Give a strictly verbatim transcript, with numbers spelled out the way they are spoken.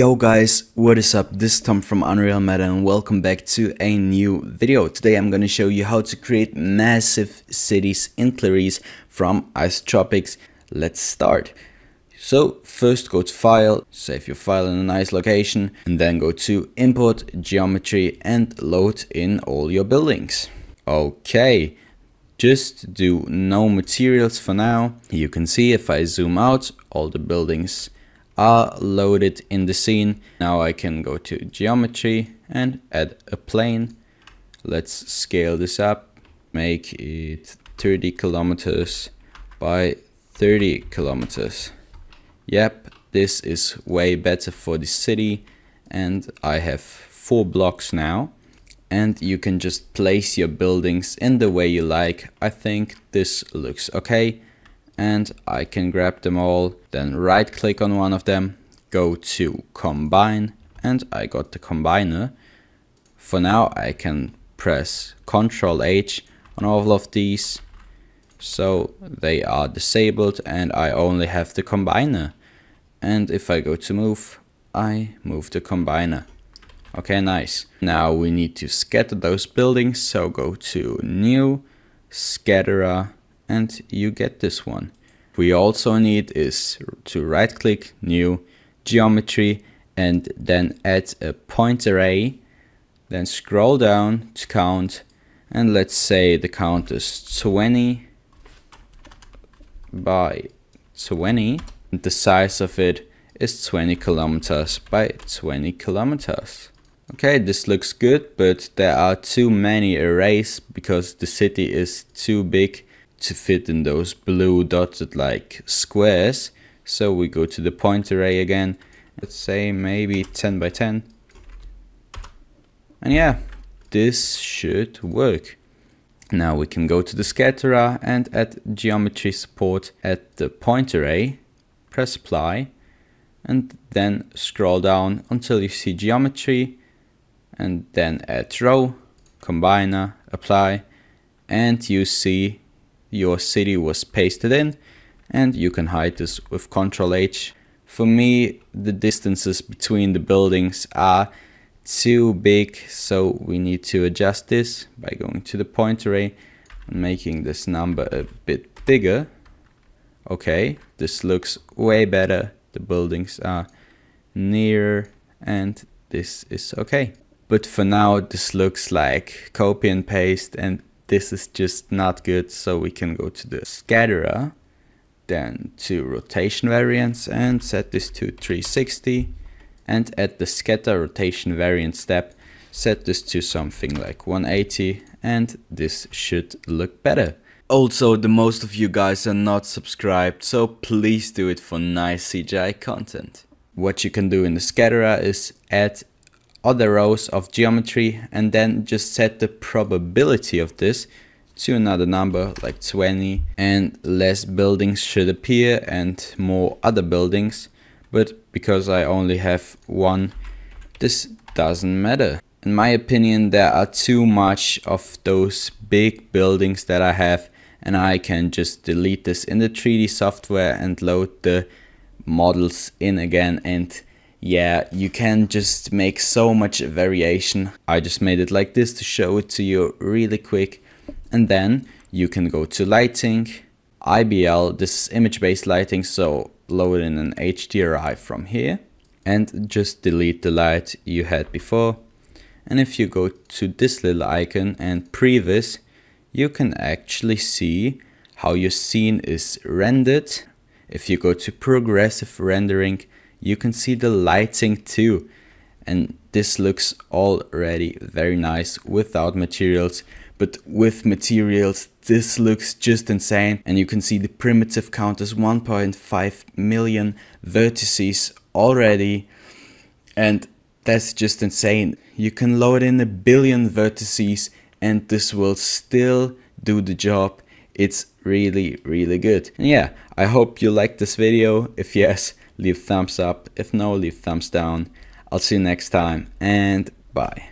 Yo guys, what is up? This is Tom from UnrealMatter and welcome back to a new video. Today I'm going to show you how to create massive cities in Clarisse from Isotropix. Let's start. So first go to file, save your file in a nice location, and then go to import geometry and load in all your buildings. Okay, just do no materials for now. You can see if I zoom out, all the buildings are loaded in the scene. Now I can go to geometry and add a plane. Let's scale this up, make it thirty kilometers by thirty kilometers. Yep, this is way better for the city, and I have four blocks now, and you can just place your buildings in the way you like. I think this looks okay. And I can grab them all, then right click on one of them, go to combine, and I got the combiner. For now I can press control H on all of these, so they are disabled and I only have the combiner. And if I go to move, I move the combiner. Okay, nice. Now we need to scatter those buildings, so go to new, scatterer, and you get this one. We also need is to right click, new, geometry, and then add a point array, then scroll down to count, and let's say the count is twenty by twenty, and the size of it is twenty kilometers by twenty kilometers. Okay, this looks good, but there are too many arrays because the city is too big to fit in those blue dotted like squares. So we go to the point array again, let's say maybe ten by ten, and yeah, this should work. Now we can go to the scatterer and add geometry support at the point array, press apply, and then scroll down until you see geometry, and then add row, combiner, apply, and you see your city was pasted in, and you can hide this with control H. For me, the distances between the buildings are too big, so we need to adjust this by going to the point array and making this number a bit bigger. Okay, this looks way better. The buildings are nearer, and this is okay. But for now, this looks like copy and paste, and this is just not good. So we can go to the scatterer, then to rotation variance, and set this to three sixty, and at the scatter rotation variance step, set this to something like one eighty, and this should look better. Also, the most of you guys are not subscribed, so please do it for nice C G I content. What you can do in the scatterer is add other rows of geometry, and then just set the probability of this to another number like twenty, and less buildings should appear and more other buildings. But because I only have one, this doesn't matter. In my opinion, there are too much of those big buildings that I have, and I can just delete this in the three D software and load the models in again. And yeah, you can just make so much variation. I just made it like this to show it to you really quick. And then you can go to lighting, I B L, this is image-based lighting, so load in an H D R I from here, and just delete the light you had before. And if you go to this little icon and previous, you can actually see how your scene is rendered. If you go to progressive rendering, you can see the lighting too, and this looks already very nice without materials. But with materials, this looks just insane, and you can see the primitive count is one point five million vertices already, and that's just insane. You can load in a billion vertices and this will still do the job. It's really, really good. And yeah, I hope you liked this video. If yes, leave thumbs up. If no, leave thumbs down. I'll see you next time, and bye.